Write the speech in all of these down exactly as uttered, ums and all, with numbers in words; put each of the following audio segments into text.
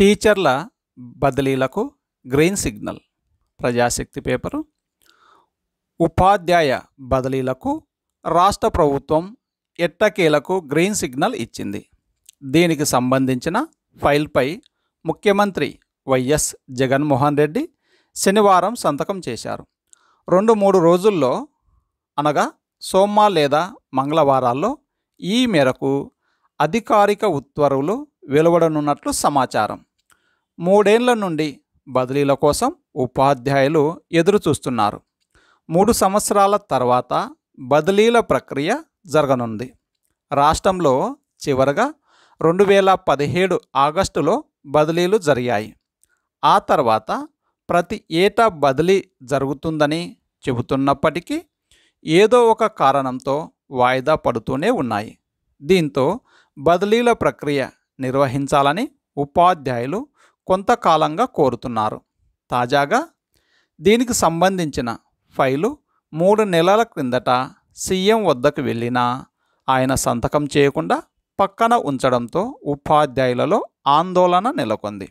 టీచర్ల బదిలీలకు green signal Prajasakti paper. ఉపాధ్యాయ బదిలీలకు రాష్ట్ర ప్రభుత్వం ఎట్టకేలకు గ్రీన్ సిగ్నల్ ఇచ్చింది. దీనికి సంబంధించిన ఫైల్పై ముఖ్యమంత్రి వైఎస్ జగన్మోహన్ రెడ్డి శనివారం సంతకం చేశారు. రెండు మూడు రోజుల్లో అనగా సోమ లేదా మంగళవారాల్లో ఈ మేరకు అధికారిక ఉత్తర్వులు వెలువడనున్నట్లు సమాచారం. మూడేళ్ల నుండి బదిలీల కోసం ఉపాధ్యాయులు ఎదురుచూస్తున్నారు. మూడు సంవత్సరాల తర్వాత బదిలీల ప్రక్రియ జరగనుంది. రాష్ట్రంలో చివరగా రెండు వేల పదిహేడు ఆగస్టులో బదిలీలు జరిగాయి. ఆ తర్వాత ప్రతి ఏటా బదిలీ జరుగుతుందని చెబుతున్నప్పటికీ ఏదో ఒక కారణంతో వాయిదా పడుతూనే ఉన్నాయి. దీంతో బదిలీల ప్రక్రియ నిర్వహించాలని ఉపాధ్యాయులు కొంతకాలంగా కోరుతున్నారు. తాజాగా దీనికి సంబంధించిన ఫైలు మూడు నెలల క్రిందట సీఎం వద్దకు వెళ్ళినా ఆయన సంతకం చేయకుండా పక్కన ఉంచడంతో ఉపాధ్యాయులలో ఆందోళన నెలకొంది.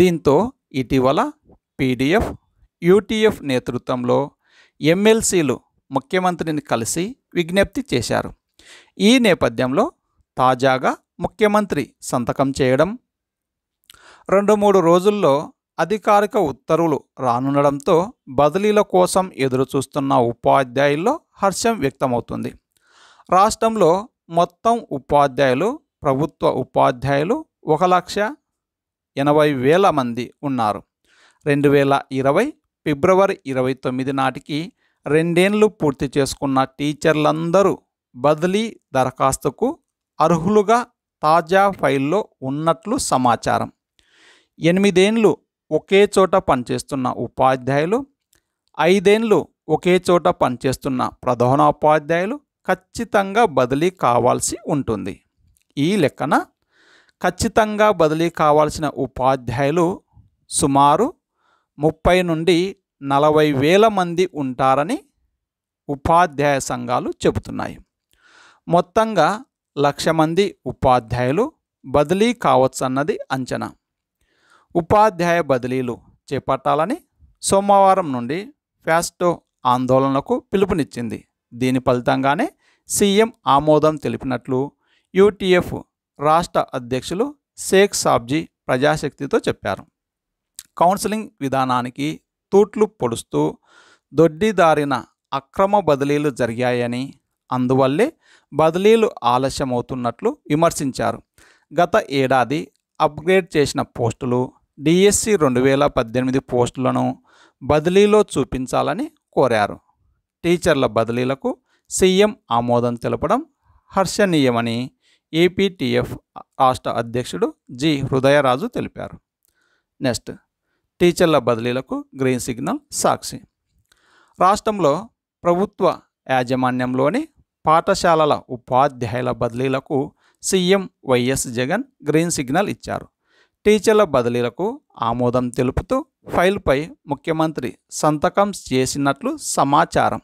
దీంతో ఇటీవల పీడీఎఫ్, యూటీఎఫ్ నేతృత్వంలో ఎమ్మెల్సీలు ముఖ్యమంత్రిని కలిసి విజ్ఞప్తి చేశారు. ఈ నేపథ్యంలో తాజాగా ముఖ్యమంత్రి సంతకం చేయడం, రెండు మూడు రోజుల్లో అధికారిక ఉత్తర్వులు రానుండడంతో బదిలీల కోసం ఎదురుచూస్తున్న ఉపాధ్యాయుల్లో హర్షం వ్యక్తమవుతుంది. రాష్ట్రంలో మొత్తం ఉపాధ్యాయులు, ప్రభుత్వ ఉపాధ్యాయులు ఒక లక్ష ఎనభై వేల మంది ఉన్నారు. రెండు వేల ఇరవై ఫిబ్రవరి ఇరవై తొమ్మిది నాటికి రెండేళ్లు పూర్తి చేసుకున్న టీచర్లందరూ బదిలీ దరఖాస్తుకు అర్హులుగా తాజా ఫైల్లో ఉన్నట్లు సమాచారం. ఎనిమిదేండ్లు ఒకే చోట పనిచేస్తున్న ఉపాధ్యాయులు, ఐదేండ్లు ఒకే చోట పనిచేస్తున్న ప్రధానోపాధ్యాయులు ఖచ్చితంగా బదిలీ కావాల్సి ఉంటుంది. ఈ లెక్కన ఖచ్చితంగా బదిలీ కావాల్సిన ఉపాధ్యాయులు సుమారు ముప్పై నుండి నలభై వేల మంది ఉంటారని ఉపాధ్యాయ సంఘాలు చెబుతున్నాయి. మొత్తంగా లక్ష మంది ఉపాధ్యాయులు బదిలీ కావచ్చన్నది అంచనా. ఉపాధ్యాయ బదిలీలు చేపట్టాలని సోమవారం నుండి ఫ్యాస్టో ఆందోళనకు పిలుపునిచ్చింది. దీని ఫలితంగానే సీఎం ఆమోదం తెలిపినట్లు యూటీఎఫ్ రాష్ట్ర అధ్యక్షులు షేక్ సాబ్జీ ప్రజాశక్తితో చెప్పారు. కౌన్సిలింగ్ విధానానికి తూట్లు పొడుస్తూ దొడ్డిదారిన అక్రమ బదిలీలు జరిగాయని, అందువల్లే బదిలీలు ఆలస్యమవుతున్నట్లు విమర్శించారు. గత ఏడాది అప్గ్రేడ్ చేసిన పోస్టులు, డిఎస్సి రెండు వేల పద్దెనిమిది పోస్టులను బదిలీలో చూపించాలని కోరారు. టీచర్ల బదిలీలకు సీఎం ఆమోదం తెలపడం హర్షణీయమని ఏపీటీఎఫ్ రాష్ట్ర అధ్యక్షుడు జి హృదయరాజు తెలిపారు. నెక్స్ట్, టీచర్ల బదిలీలకు గ్రీన్ సిగ్నల్ సాక్షి. రాష్ట్రంలో ప్రభుత్వ యాజమాన్యంలోని పాఠశాలల ఉపాధ్యాయుల బదిలీలకు CM YS Jagan green signal ఇచ్చారు. టీచర్ల బదిలీలకు ఆమోదం తెలుపుతూ ఫైల్పై ముఖ్యమంత్రి సంతకం చేసినట్లు సమాచారం.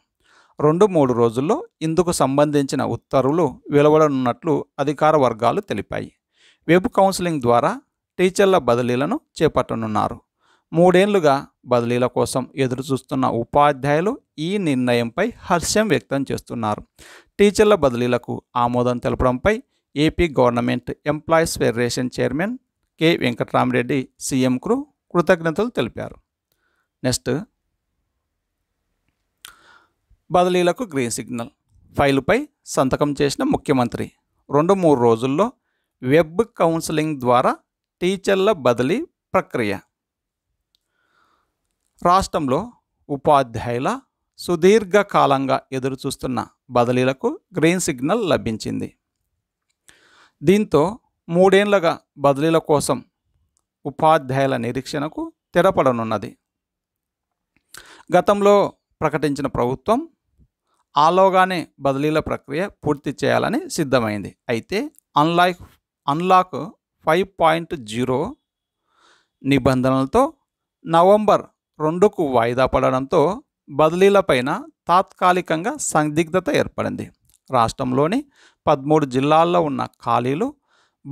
రెండు మూడు రోజుల్లో ఇందుకు సంబంధించిన ఉత్తర్వులు వెలువడనున్నట్లు అధికార వర్గాలు తెలిపాయి. వెబ్ కౌన్సిలింగ్ ద్వారా టీచర్ల బదిలీలను చేపట్టనున్నారు. మూడేళ్లుగా బదిలీల కోసం ఎదురుచూస్తున్న ఉపాధ్యాయులు ఈ నిర్ణయంపై హర్షం వ్యక్తం చేస్తున్నారు. టీచర్ల బదిలీలకు ఆమోదం తెలపడంపై AP government employees federation chairman K Venkatrami Reddy సీఎంకు కృతజ్ఞతలు తెలిపారు. నెక్స్ట్, బదిలీలకు గ్రీన్ సిగ్నల్. ఫైలుపై సంతకం చేసిన ముఖ్యమంత్రి రెండు మూడు రోజుల్లో వెబ్ కౌన్సిలింగ్ ద్వారా టీచర్ల బదిలీ ప్రక్రియ. రాష్ట్రంలో ఉపాధ్యాయుల సుదీర్ఘకాలంగా ఎదురుచూస్తున్న బదిలీలకు గ్రీన్ సిగ్నల్ లభించింది. దీంతో మూడేళ్లుగా బదిలీల కోసం ఉపాధ్యాయుల నిరీక్షణకు తెరపడనున్నది. గతంలో ప్రకటించిన ప్రభుత్వం ఆలోగానే బదిలీల ప్రక్రియ పూర్తి చేయాలని సిద్ధమైంది. అయితే unlock unlock five point zero నిబంధనలతో నవంబర్ రెండుకు వాయిదా పడడంతో బదిలీలపైన తాత్కాలికంగా సందిగ్ధత ఏర్పడింది. రాష్ట్రంలోని పదమూడు జిల్లాల్లో ఉన్న ఖాళీలు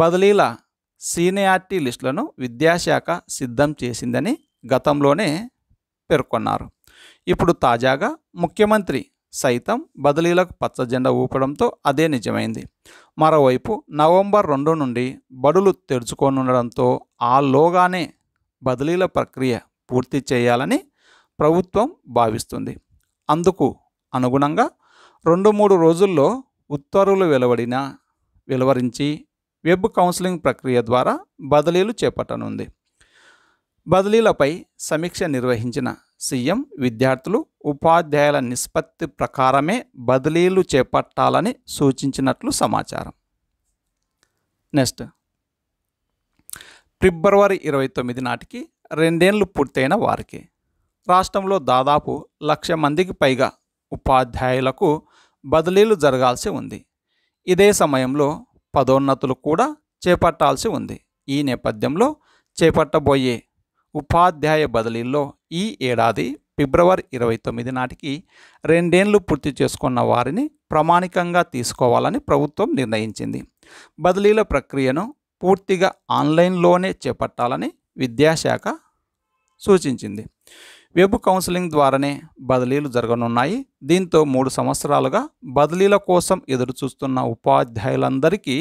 బదిలీల సీనియారిటీ లిస్టులను విద్యాశాఖ సిద్ధం చేసిందని గతంలోనే పేర్కొన్నారు. ఇప్పుడు తాజాగా ముఖ్యమంత్రి సైతం బదిలీలకు పచ్చ జెండా ఊపడంతో అదే నిజమైంది. మరోవైపు నవంబర్ రెండు నుండి బడులు తెరుచుకోనుండడంతో ఆ లోగానే బదిలీల ప్రక్రియ పూర్తి చేయాలని ప్రభుత్వం భావిస్తుంది. అందుకు అనుగుణంగా రెండు మూడు రోజుల్లో ఉత్తర్వులు వెలువడిన వెలువరించి వెబ్ కౌన్సిలింగ్ ప్రక్రియ ద్వారా బదిలీలు చేపట్టనుంది. బదిలీలపై సమీక్ష నిర్వహించిన సీఎం విద్యార్థులు ఉపాధ్యాయుల నిష్పత్తి ప్రకారమే బదిలీలు చేపట్టాలని సూచించినట్లు సమాచారం. నెక్స్ట్, ఫిబ్రవరి ఇరవై తొమ్మిది నాటికి రెండేళ్లు పూర్తయిన వారికి రాష్ట్రంలో దాదాపు లక్ష మందికి పైగా ఉపాధ్యాయులకు బదిలీలు జరగాల్సి ఉంది. ఇదే సమయంలో పదోన్నతులు కూడా చేపట్టాల్సి ఉంది. ఈ నేపథ్యంలో చేపట్టబోయే ఉపాధ్యాయ బదిలీల్లో ఈ ఏడాది ఫిబ్రవరి ఇరవై తొమ్మిది నాటికి రెండేళ్లు పూర్తి చేసుకున్న వారిని ప్రామాణికంగా తీసుకోవాలని ప్రభుత్వం నిర్ణయించింది. బదిలీల ప్రక్రియను పూర్తిగా ఆన్లైన్లోనే చేపట్టాలని విద్యాశాఖ సూచించింది. వెబ్ కౌన్సిలింగ్ ద్వారానే బదిలీలు జరగనున్నాయి. దీంతో మూడు సంవత్సరాలుగా బదిలీల కోసం ఎదురు చూస్తున్న ఉపాధ్యాయులందరికీ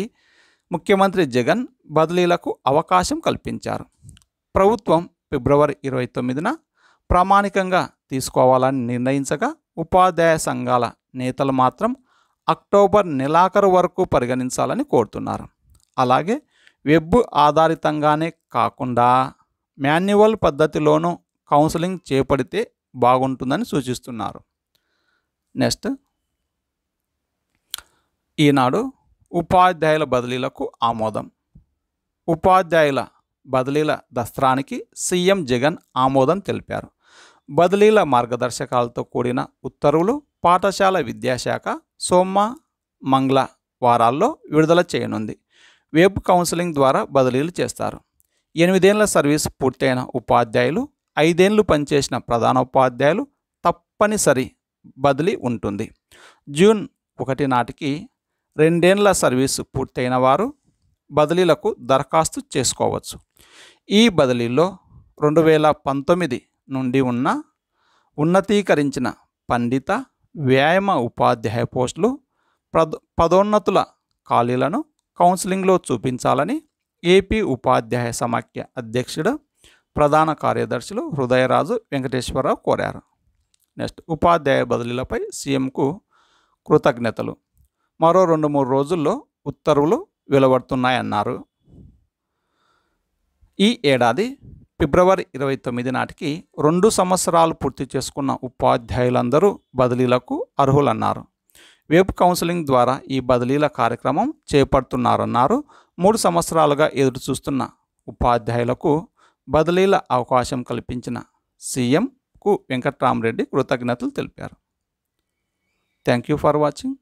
ముఖ్యమంత్రి జగన్ బదిలీలకు అవకాశం కల్పించారు. ప్రభుత్వం ఫిబ్రవరి ఇరవై తొమ్మిదిన ప్రామాణికంగా తీసుకోవాలని నిర్ణయించగా ఉపాధ్యాయ సంఘాల నేతలు మాత్రం అక్టోబర్ నెలాఖరు వరకు పరిగణించాలని కోరుతున్నారు. అలాగే వెబ్ ఆధారితంగానే కాకుండా మాన్యువల్ పద్ధతిలోనూ కౌన్సిలింగ్ చేపడితే బాగుంటుందని సూచిస్తున్నారు. నెక్స్ట్, ఈనాడు ఉపాధ్యాయుల బదిలీలకు ఆమోదం. ఉపాధ్యాయుల బదిలీల దస్త్రానికి సీఎం జగన్ ఆమోదం తెలిపారు. బదిలీల మార్గదర్శకాలతో కూడిన ఉత్తర్వులు పాఠశాల విద్యాశాఖ సోమ మంగళ వారాల్లో విడుదల చేయనుంది. వెబ్ కౌన్సిలింగ్ ద్వారా బదిలీలు చేస్తారు. ఎనిమిదేళ్ల సర్వీస్ పూర్తయిన ఉపాధ్యాయులు, ఐదేళ్లు పనిచేసిన ప్రధానోపాధ్యాయులు తప్పనిసరి బదిలీ ఉంటుంది. జూన్ ఒకటి నాటికి రెండేళ్ల సర్వీసు పూర్తయిన వారు బదిలీలకు దరఖాస్తు చేసుకోవచ్చు. ఈ బదిలీలో రెండు వేల పంతొమ్మిది నుండి ఉన్న ఉన్నతీకరించిన పండిత వ్యాయామ ఉపాధ్యాయ పోస్టులు ప్రద పదోన్నతుల ఖాళీలను కౌన్సిలింగ్లో చూపించాలని ఏపీ ఉపాధ్యాయ సమాఖ్య అధ్యక్షుడు ప్రధాన కార్యదర్శులు హృదయరాజు వెంకటేశ్వరరావు కోరారు. నెక్స్ట్, ఉపాధ్యాయ బదిలీలపై సీఎంకు కృతజ్ఞతలు. మరో రెండు మూడు రోజుల్లో ఉత్తర్వులు వెలువడుతున్నాయన్నారు. ఈ ఏడాది ఫిబ్రవరి ఇరవై తొమ్మిది నాటికి రెండు సంవత్సరాలు పూర్తి చేసుకున్న ఉపాధ్యాయులందరూ బదిలీలకు అర్హులన్నారు. వెబ్ కౌన్సిలింగ్ ద్వారా ఈ బదిలీల కార్యక్రమం చేపడుతున్నారన్నారు. మూడు సంవత్సరాలుగా ఎదురు చూస్తున్న ఉపాధ్యాయులకు బదిలీల అవకాశం కల్పించిన సీఎంకు వెంకట్రామరెడ్డి కృతజ్ఞతలు తెలిపారు. Thank you for watching.